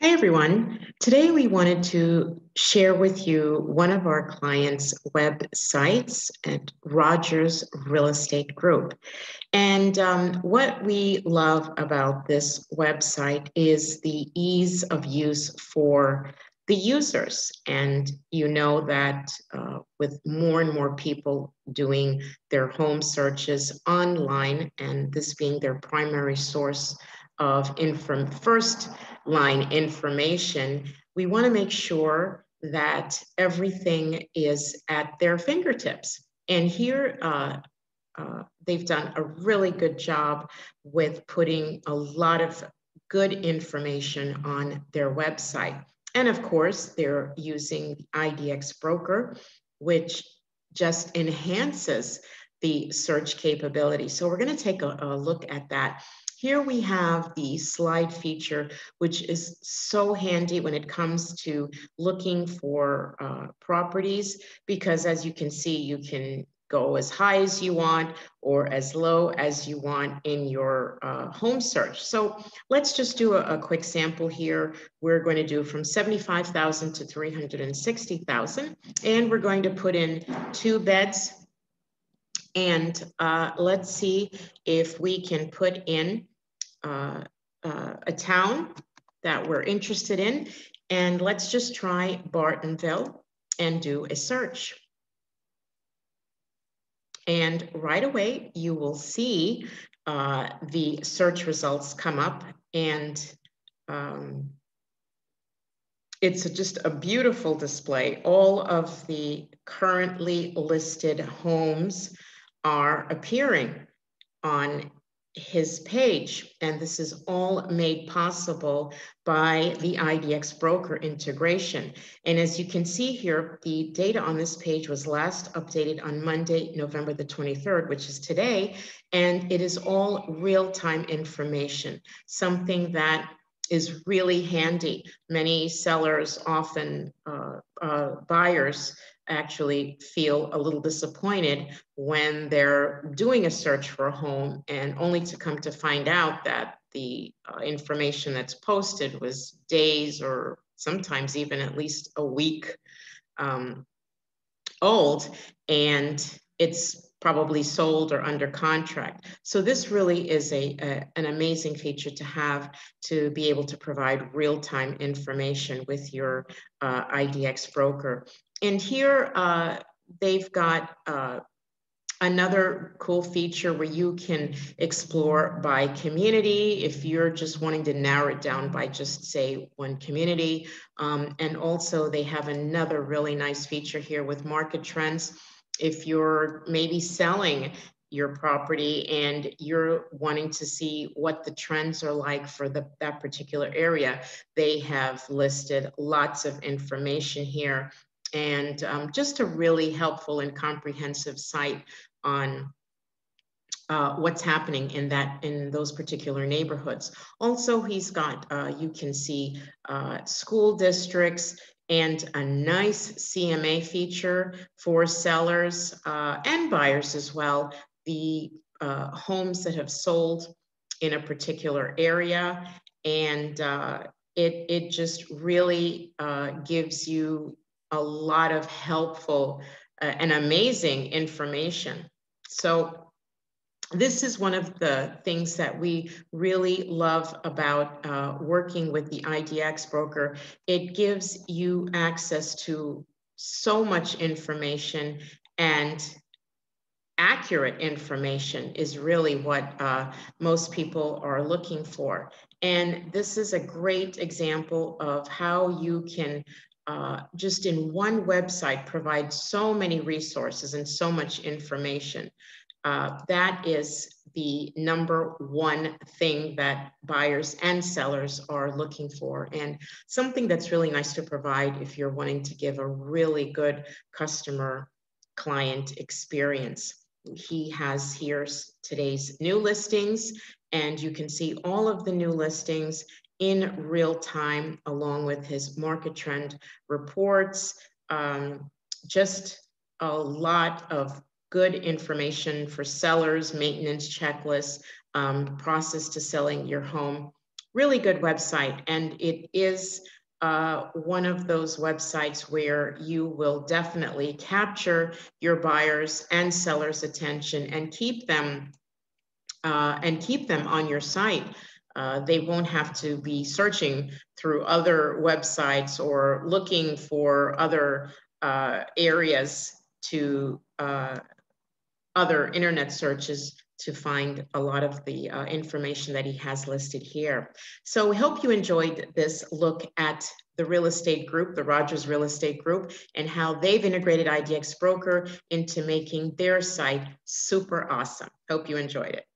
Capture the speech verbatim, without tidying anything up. Hi, everyone. Today, we wanted to share with you one of our clients' websites at Rogers Real Estate Group. And um, what we love about this website is the ease of use for the users. And you know that uh, with more and more people doing their home searches online, and this being their primary source of inform- first line information, we want to make sure that everything is at their fingertips. And here uh, uh, they've done a really good job with putting a lot of good information on their website. And of course, they're using the I D X Broker, which just enhances the search capability. So we're going to take a, a look at that. Here we have the slide feature, which is so handy when it comes to looking for uh, properties, because as you can see, you can go as high as you want or as low as you want in your uh, home search. So let's just do a, a quick sample here. We're going to do from seventy-five thousand to three hundred sixty thousand, and we're going to put in two beds. And uh, let's see if we can put in uh, uh, a town that we're interested in. And let's just try Bartonville and do a search. And right away, you will see uh, the search results come up. And um, it's just a beautiful display. All of the currently listed homes are appearing on his page. And this is all made possible by the I D X Broker integration. And as you can see here, the data on this page was last updated on Monday, November the twenty-third, which is today. And it is all real-time information, something that is really handy. Many sellers, often uh, uh, buyers, actually feel a little disappointed when they're doing a search for a home and only to come to find out that the uh, information that's posted was days or sometimes even at least a week um, old, and it's probably sold or under contract. So this really is a, a an amazing feature to have, to be able to provide real-time information with your uh, I D X Broker. And here uh, they've got uh, another cool feature where you can explore by community if you're just wanting to narrow it down by just say one community. Um, and also they have another really nice feature here with market trends. If you're maybe selling your property and you're wanting to see what the trends are like for the, that particular area, they have listed lots of information here. And um, just a really helpful and comprehensive site on uh, what's happening in that in those particular neighborhoods. Also, he's got uh, you can see uh, school districts and a nice C M A feature for sellers uh, and buyers as well. The uh, homes that have sold in a particular area, and uh, it it just really uh, gives you a lot of helpful uh, and amazing information. So this is one of the things that we really love about uh, working with the I D X Broker. It gives you access to so much information, and accurate information is really what uh, most people are looking for. And this is a great example of how you can Uh, just in one website provides so many resources and so much information. Uh, that is the number one thing that buyers and sellers are looking for, and something that's really nice to provide if you're wanting to give a really good customer client experience. He has here today's new listings, and you can see all of the new listings in real time, along with his market trend reports. Um, just a lot of good information for sellers, maintenance checklists, um, process to selling your home. really good website, and it is uh, one of those websites where you will definitely capture your buyers and sellers' attention and keep them uh, and keep them on your site. Uh, they won't have to be searching through other websites or looking for other uh, areas to uh, other internet searches to find a lot of the uh, information that he has listed here. So we hope you enjoyed this look at the real estate group, the Rogers Real Estate Group, and how they've integrated I D X Broker into making their site super awesome. Hope you enjoyed it.